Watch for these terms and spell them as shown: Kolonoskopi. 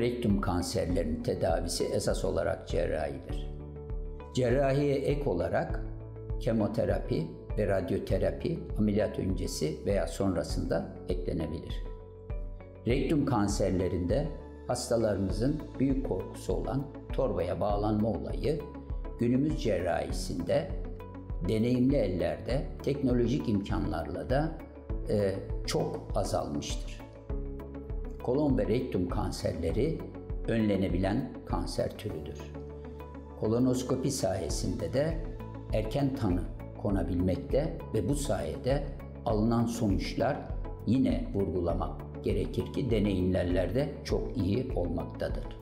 rektum kanserlerinin tedavisi esas olarak cerrahidir. Cerrahiye ek olarak kemoterapi ve radyoterapi ameliyat öncesi veya sonrasında eklenebilir. Rektum kanserlerinde hastalarımızın büyük korkusu olan torbaya bağlanma olayı günümüz cerrahisinde deneyimli ellerde teknolojik imkanlarla da çok azalmıştır. Kolon ve rektum kanserleri önlenebilen kanser türüdür. Kolonoskopi sayesinde de erken tanı konabilmekte ve bu sayede alınan sonuçlar yine vurgulamak gerekir ki deneyimlerde çok iyi olmaktadır.